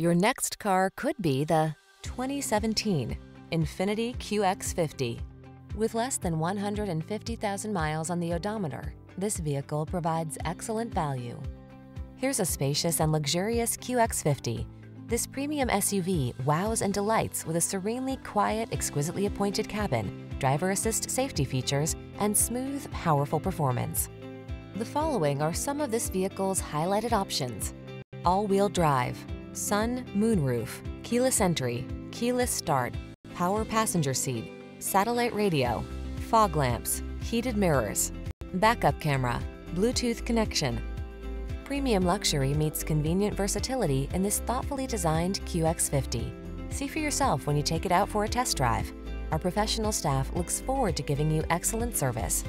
Your next car could be the 2017 Infiniti QX50. With less than 150,000 miles on the odometer, this vehicle provides excellent value. Here's a spacious and luxurious QX50. This premium SUV wows and delights with a serenely quiet, exquisitely appointed cabin, driver assist safety features, and smooth, powerful performance. The following are some of this vehicle's highlighted options: all-wheel drive, sun, moonroof, keyless entry, keyless start, power passenger seat, satellite radio, fog lamps, heated mirrors, backup camera, Bluetooth connection. Premium luxury meets convenient versatility in this thoughtfully designed QX50. See for yourself when you take it out for a test drive. Our professional staff looks forward to giving you excellent service.